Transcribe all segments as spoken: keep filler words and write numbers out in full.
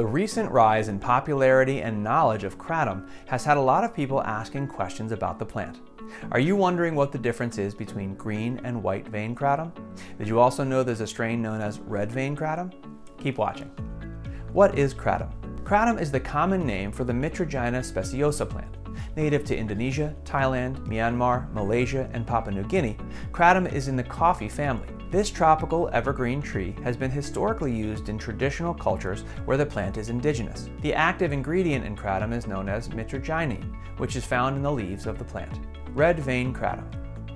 The recent rise in popularity and knowledge of kratom has had a lot of people asking questions about the plant. Are you wondering what the difference is between green and white vein kratom? Did you also know there's a strain known as red vein kratom? Keep watching. What is kratom? Kratom is the common name for the Mitragyna speciosa plant. Native to Indonesia, Thailand, Myanmar, Malaysia, and Papua New Guinea, kratom is in the coffee family. This tropical evergreen tree has been historically used in traditional cultures where the plant is indigenous. The active ingredient in kratom is known as mitragynine, which is found in the leaves of the plant. Red vein kratom.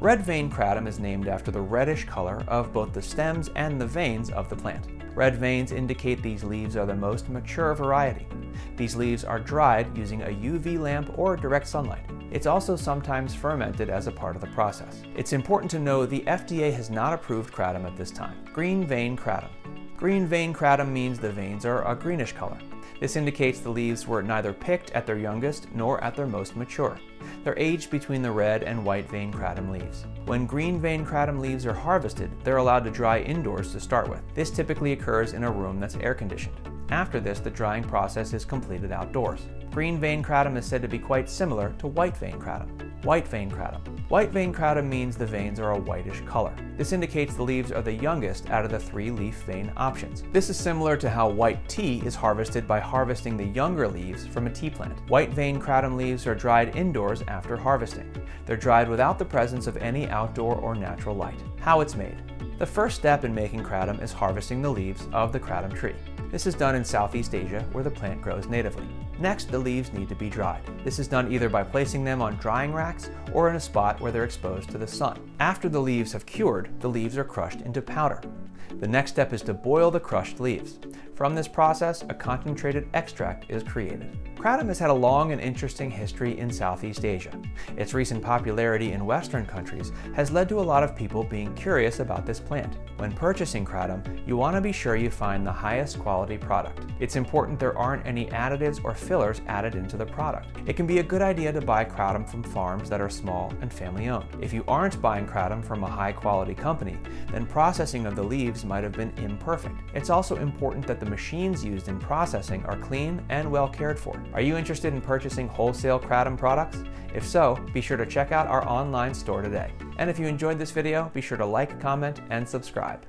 Red vein kratom is named after the reddish color of both the stems and the veins of the plant. Red veins indicate these leaves are the most mature variety. These leaves are dried using a U V lamp or direct sunlight. It's also sometimes fermented as a part of the process. It's important to know the F D A has not approved kratom at this time. Green vein kratom. Green vein kratom means the veins are a greenish color. This indicates the leaves were neither picked at their youngest nor at their most mature. They're aged between the red and white vein kratom leaves. When green vein kratom leaves are harvested, they're allowed to dry indoors to start with. This typically occurs in a room that's air conditioned. After this, the drying process is completed outdoors. Green vein kratom is said to be quite similar to white vein kratom. White vein kratom. White vein kratom means the veins are a whitish color. This indicates the leaves are the youngest out of the three leaf vein options. This is similar to how white tea is harvested by harvesting the younger leaves from a tea plant. White vein kratom leaves are dried indoors after harvesting. They're dried without the presence of any outdoor or natural light. How it's made. The first step in making kratom is harvesting the leaves of the kratom tree. This is done in Southeast Asia where the plant grows natively. Next, the leaves need to be dried. This is done either by placing them on drying racks or in a spot where they're exposed to the sun. After the leaves have cured, the leaves are crushed into powder. The next step is to boil the crushed leaves. From this process, a concentrated extract is created. Kratom has had a long and interesting history in Southeast Asia. Its recent popularity in Western countries has led to a lot of people being curious about this plant. When purchasing kratom, you want to be sure you find the highest quality product. It's important there aren't any additives or fillers added into the product. It can be a good idea to buy kratom from farms that are small and family-owned. If you aren't buying kratom from a high-quality company, then processing of the leaves might have been imperfect. It's also important that the machines used in processing are clean and well cared for. Are you interested in purchasing wholesale kratom products? If so, be sure to check out our online store today. And if you enjoyed this video, be sure to like, comment, and subscribe.